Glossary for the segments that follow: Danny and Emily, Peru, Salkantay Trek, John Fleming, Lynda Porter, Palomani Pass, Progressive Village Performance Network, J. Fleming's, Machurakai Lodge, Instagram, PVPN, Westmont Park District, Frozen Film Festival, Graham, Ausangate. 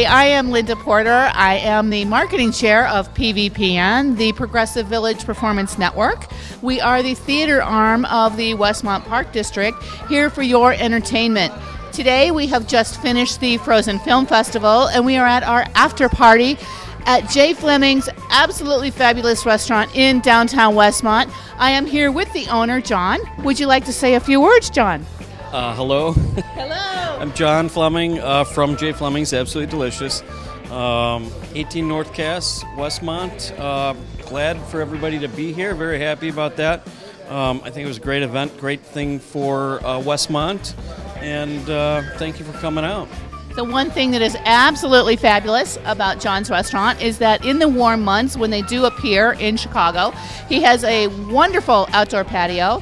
Hi, I am Lynda Porter. I am the marketing chair of PVPN, the Progressive Village Performance Network. We are the theater arm of the Westmont Park District, here for your entertainment. Today we have just finished the Frozen Film Festival and we are at our after party at J. Fleming's absolutely fabulous restaurant in downtown Westmont. I am here with the owner, John. Would you like to say a few words, John? Hello. Hello. I'm John Fleming from J. Fleming's, absolutely delicious. 18 North Cass, Westmont. Glad for everybody to be here. Very happy about that. I think it was a great event, great thing for Westmont, and thank you for coming out. The one thing that is absolutely fabulous about John's restaurant is that in the warm months when they do appear in Chicago, he has a wonderful outdoor patio.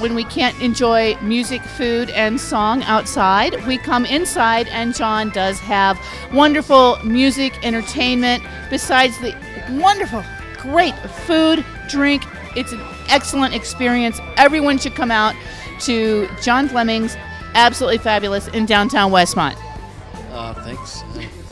When we can't enjoy music, food, and song outside, we come inside, and John does have wonderful music, entertainment, besides the wonderful, great food, drink. It's an excellent experience. Everyone should come out to John Fleming's, absolutely fabulous in downtown Westmont. Thanks.